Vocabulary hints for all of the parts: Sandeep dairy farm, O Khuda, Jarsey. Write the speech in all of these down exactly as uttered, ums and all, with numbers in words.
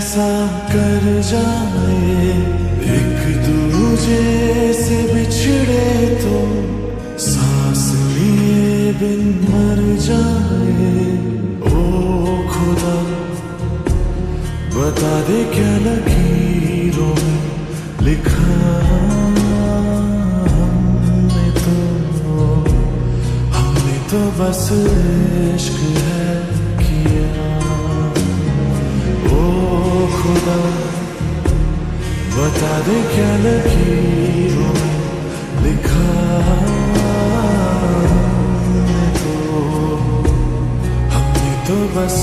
ऐसा कर जाए एक दूजे से बिछड़े तुम सांस लिए बिन मर जाए। ओ खुदा बता दे क्या लकीरों में लिखा हमने तो हमने तो बस इश्क है किया। ओ खुदा बता दे क्या लकीरों में लिखा हमने तो हमने तो बस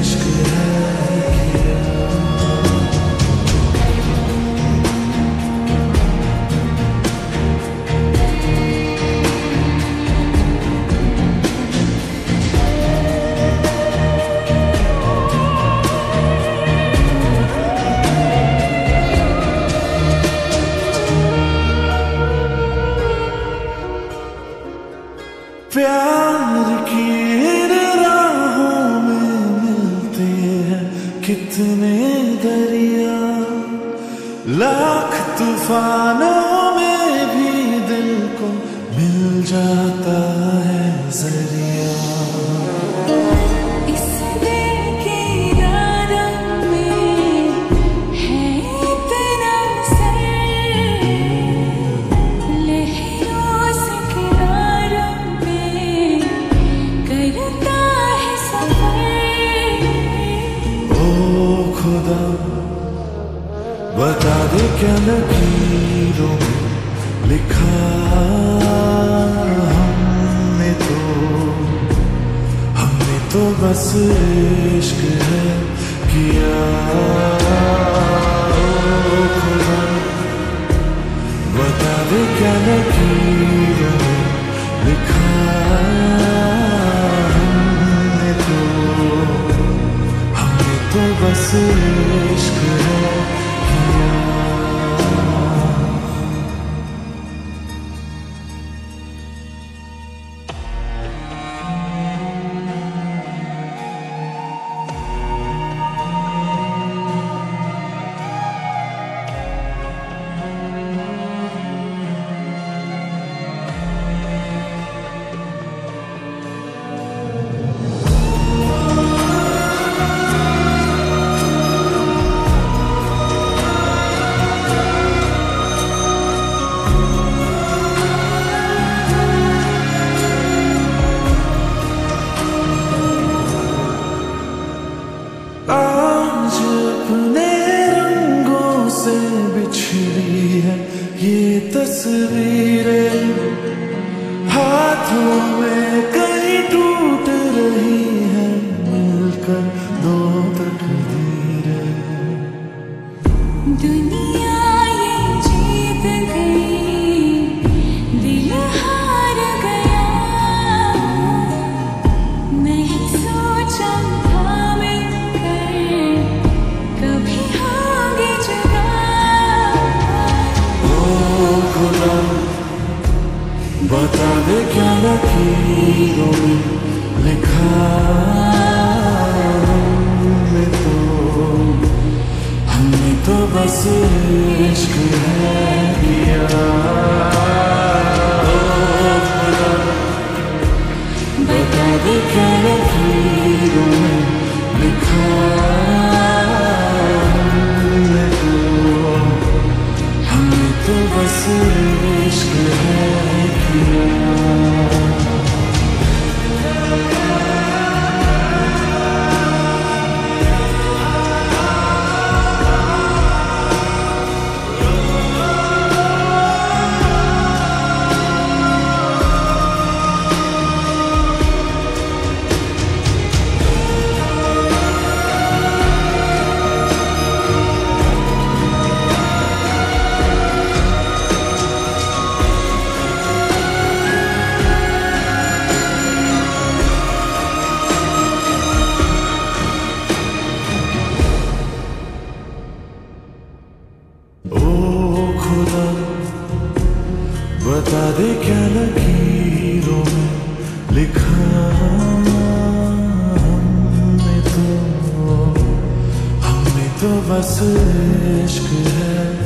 इश्क है किया। प्यार की इन राहों में मिलते हैं कितने दरिया, लाख तूफानों में भी दिल को मिल जाता है जरिया। इस दिल की यारा में है इतना सर, लहरों से किनारा में करता है सफर। ओ खुदा बता दे क्या लकीरों में लिखा हमने तो हमने तो बस इश्क है किया। ओ खुदा बता दे क्या लकीरों में लिखा हमने तो हमने तो बस इश्क है। तस्वीरें हाथों में कहीं टूट रही है मिलकर दो तकदीरें। दुनिया ये जीत गई दिल हार गया, नहीं सोचा था मिलकर कभी होगी जगह। बता दे क्या लकीरों में लिखा हमने तो हमने तो बस इश्क है किया। बता दे क्या लकीरों में लिखा हमने तो हमने तो बस इश्क है। बता दे क्या लकीरों में लिखा हमने तो हमने तो बस इश्क है।